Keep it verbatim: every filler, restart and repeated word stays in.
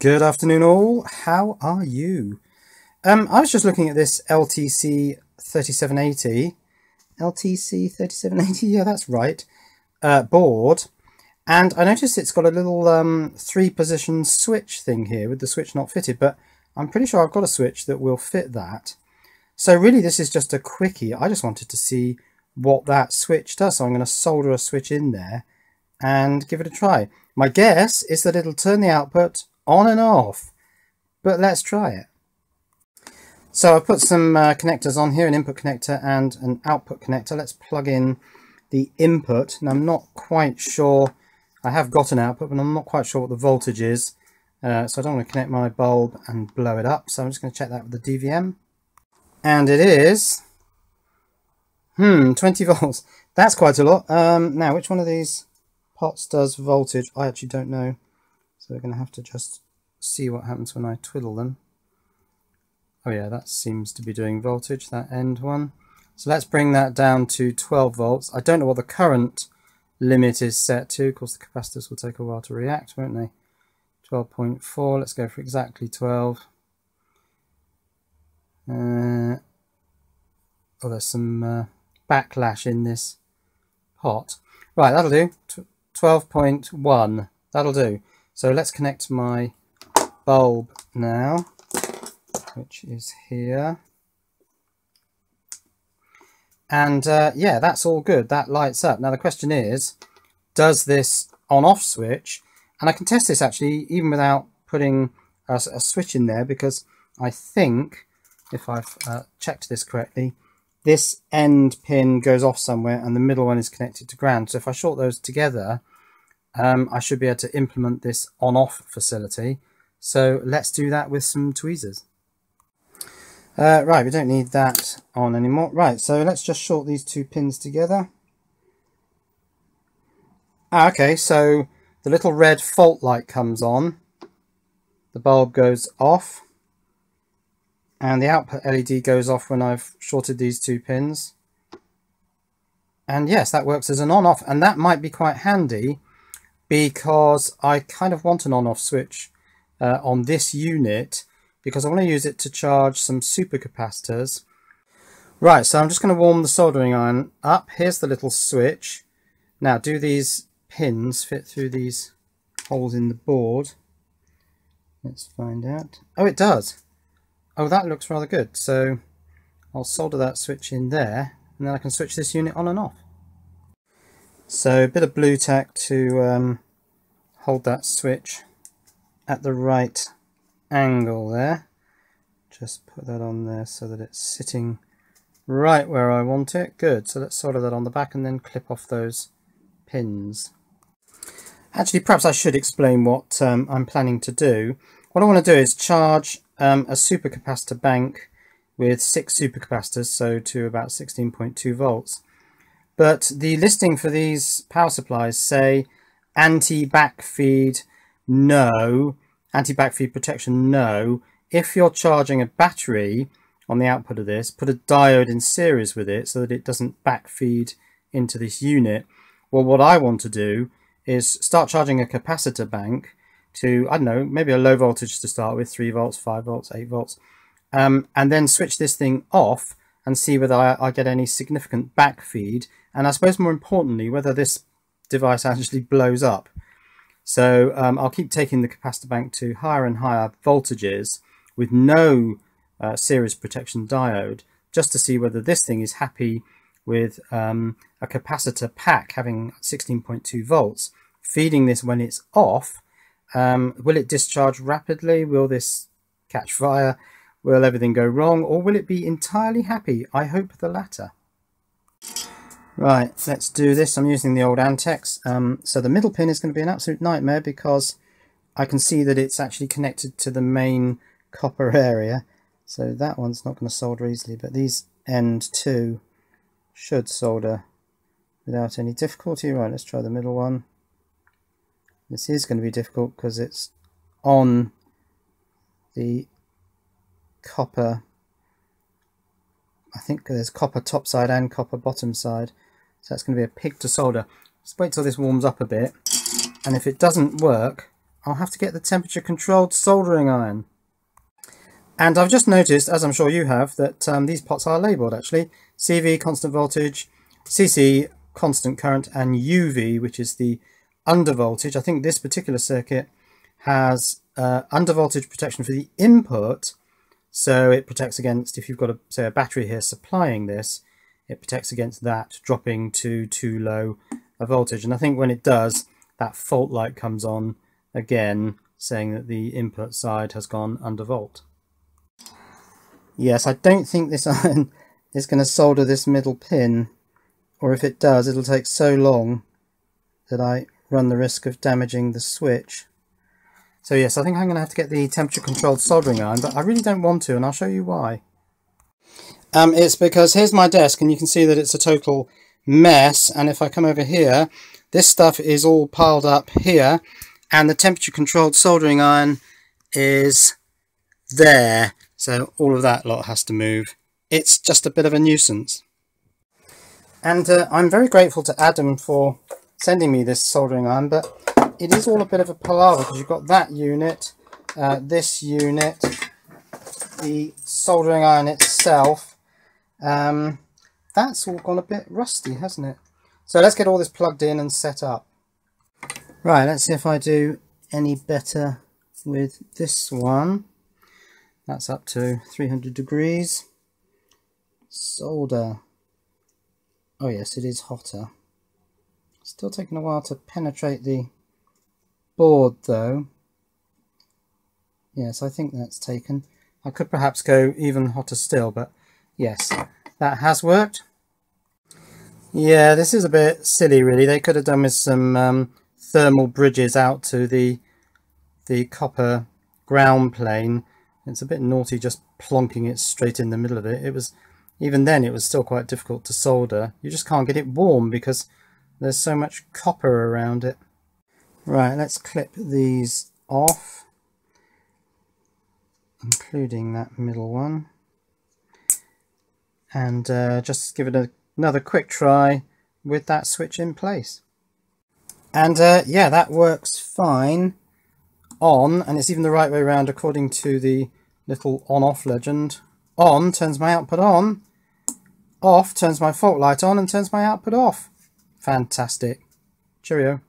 Good afternoon all, how are you? Um, I was just looking at this L T C thirty-seven eighty, L T C thirty-seven eighty, yeah that's right, uh, board, and I noticed it's got a little um, three position switch thing here with the switch not fitted, but I'm pretty sure I've got a switch that will fit that. So really this is just a quickie. I just wanted to see what that switch does, so I'm going to solder a switch in there and give it a try. My guess is that it'll turn the output on and off, but let's try it. So I've put some uh, connectors on here, an input connector and an output connector. Let's plug in the input, and I'm not quite sure, I have got an output, but I'm not quite sure what the voltage is, uh, so I don't want to connect my bulb and blow it up, so I'm just going to check that with the D V M. And it is, hmm, twenty volts. That's quite a lot. Um, now, which one of these pots does voltage? I actually don't know. So we're going to have to just see what happens when I twiddle them. Oh yeah, that seems to be doing voltage, that end one. So let's bring that down to twelve volts. I don't know what the current limit is set to. Of course, the capacitors will take a while to react, won't they? twelve point four, let's go for exactly twelve. Uh, oh, there's some uh, backlash in this pot. Right, that'll do. twelve point one, that'll do. So let's connect my bulb now, which is here. And uh, yeah, that's all good. That lights up. Now the question is, does this on-off switch, and I can test this actually even without putting a, a switch in there, because I think, if I've uh, checked this correctly, this end pin goes off somewhere and the middle one is connected to ground. So if I short those together, Um, I should be able to implement this on-off facility. So let's do that with some tweezers. Uh, right, we don't need that on anymore. Right, so let's just short these two pins together. Ah, okay, so the little red fault light comes on. The bulb goes off. And the output L E D goes off when I've shorted these two pins. And yes, that works as an on-off. And that might be quite handy, because I kind of want an on-off switch uh, on this unit, because I want to use it to charge some supercapacitors. Right, so I'm just going to warm the soldering iron up. Here's the little switch. Now, do these pins fit through these holes in the board? Let's find out. Oh, it does. Oh, that looks rather good. So I'll solder that switch in there, and then I can switch this unit on and off. So a bit of blue tack to um, hold that switch at the right angle there. Just put that on there so that it's sitting right where I want it. Good, so let's solder that on the back and then clip off those pins. Actually, perhaps I should explain what um, I'm planning to do. What I want to do is charge um, a supercapacitor bank with six supercapacitors, so to about sixteen point two volts. But the listing for these power supplies say anti-backfeed no, anti-backfeed protection no. If you're charging a battery on the output of this, put a diode in series with it so that it doesn't backfeed into this unit. Well, what I want to do is start charging a capacitor bank to, I don't know, maybe a low voltage to start with, three volts, five volts, eight volts, um, and then switch this thing off and see whether I, I get any significant backfeed, and I suppose more importantly whether this device actually blows up. So um, I'll keep taking the capacitor bank to higher and higher voltages with no uh, series protection diode, just to see whether this thing is happy with um, a capacitor pack having sixteen point two volts. Feeding this when it's off, um, will it discharge rapidly? Will this catch fire? Will everything go wrong, or will it be entirely happy? I hope the latter. Right, let's do this. I'm using the old Antex. Um, so the middle pin is going to be an absolute nightmare, because I can see that it's actually connected to the main copper area. So that one's not going to solder easily, but these end two should solder without any difficulty. Right, let's try the middle one. This is going to be difficult because it's on the copper. I think there's copper top side and copper bottom side, so that's going to be a pig to solder. Just wait till this warms up a bit, and if it doesn't work I'll have to get the temperature controlled soldering iron. And I've just noticed, as I'm sure you have, that um, these pots are labelled actually. C V, constant voltage, C C, constant current, and U V, which is the undervoltage. I think this particular circuit has uh, undervoltage protection for the input, so it protects against, if you've got a, say, a battery here supplying this, it protects against that dropping to too low a voltage. And I think when it does, that fault light comes on again, saying that the input side has gone undervolt. Yes, I don't think this iron is going to solder this middle pin, or if it does, it'll take so long that I run the risk of damaging the switch. So yes, I think I'm going to have to get the temperature controlled soldering iron, but I really don't want to, and I'll show you why. Um, it's because here's my desk, and you can see that it's a total mess, and if I come over here, this stuff is all piled up here, and the temperature controlled soldering iron is there. So all of that lot has to move. It's just a bit of a nuisance. And uh, I'm very grateful to Adam for sending me this soldering iron, but it is all a bit of a palaver, because you've got that unit, uh, this unit, the soldering iron itself. Um, that's all gone a bit rusty, hasn't it? So let's get all this plugged in and set up. Right, let's see if I do any better with this one. That's up to three hundred degrees. Solder. Oh yes, it is hotter. Still taking a while to penetrate the board though. Yes, I think that's taken. I could perhaps go even hotter still, but yes, that has worked. Yeah, this is a bit silly really. They could have done with some um, thermal bridges out to the, the copper ground plane. It's a bit naughty just plonking it straight in the middle of it. It was, even then it was still quite difficult to solder. You just can't get it warm because there's so much copper around it. Right, let's clip these off, including that middle one. And uh, just give it a, another quick try with that switch in place. And uh, yeah, that works fine on, and it's even the right way around according to the little on-off legend. On turns my output on, off turns my fault light on, and turns my output off. Fantastic. Cheerio.